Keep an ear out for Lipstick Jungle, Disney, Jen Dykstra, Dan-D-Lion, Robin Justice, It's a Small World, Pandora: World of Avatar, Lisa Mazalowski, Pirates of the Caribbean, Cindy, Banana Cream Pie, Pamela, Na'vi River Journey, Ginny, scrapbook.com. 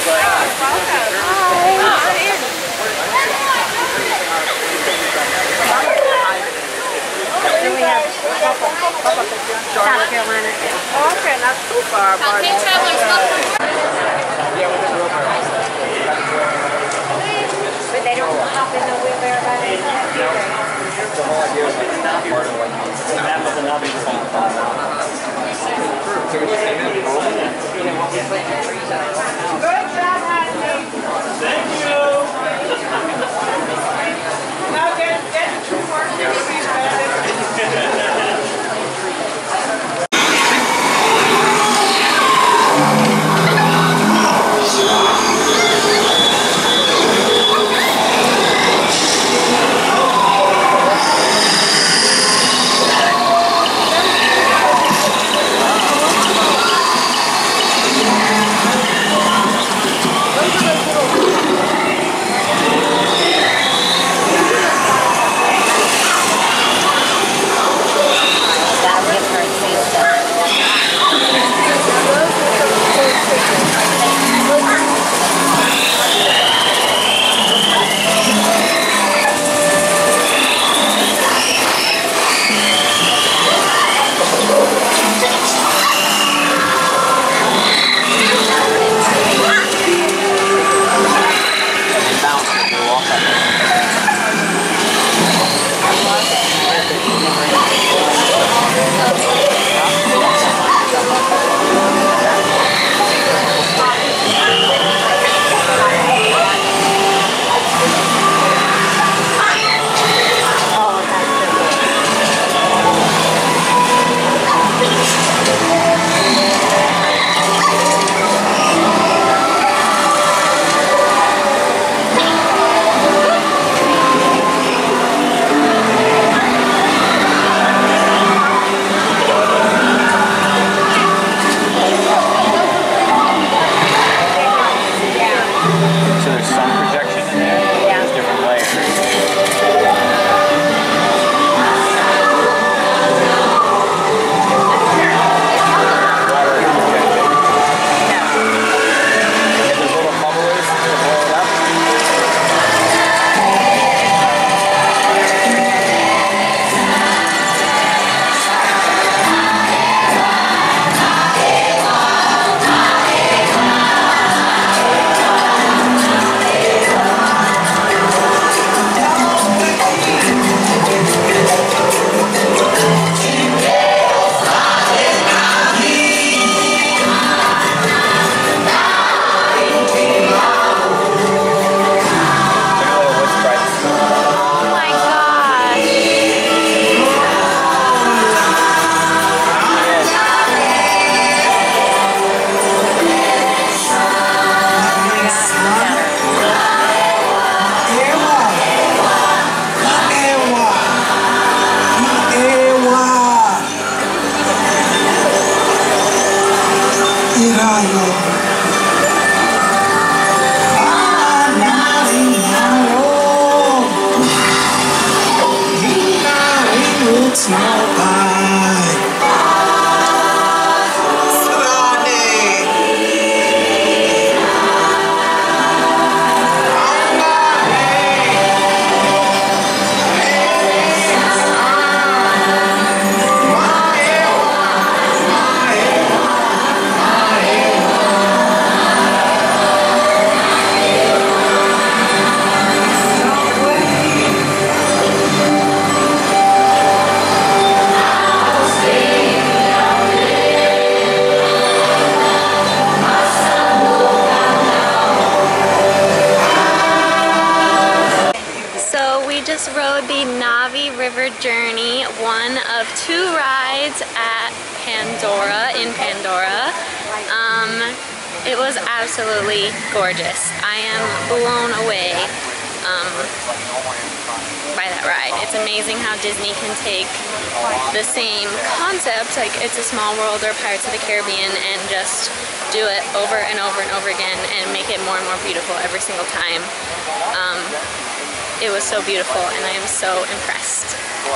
South Carolina. Oh, okay, not too far. But okay, travelers, welcome. But they don't hop in the wheelbarrow by themselves. The whole idea is that it's not part of what you do. That was another thing. Good job, honey. Thank you. Now get two more things. Rode the Na'vi River Journey, one of two rides at Pandora, in Pandora. It was absolutely gorgeous. I am blown away by that ride. It's amazing how Disney can take the same concept, like It's a Small World or Pirates of the Caribbean, and just do it over and over and over again and make it more and more beautiful every single time. It was so beautiful, and I am so impressed.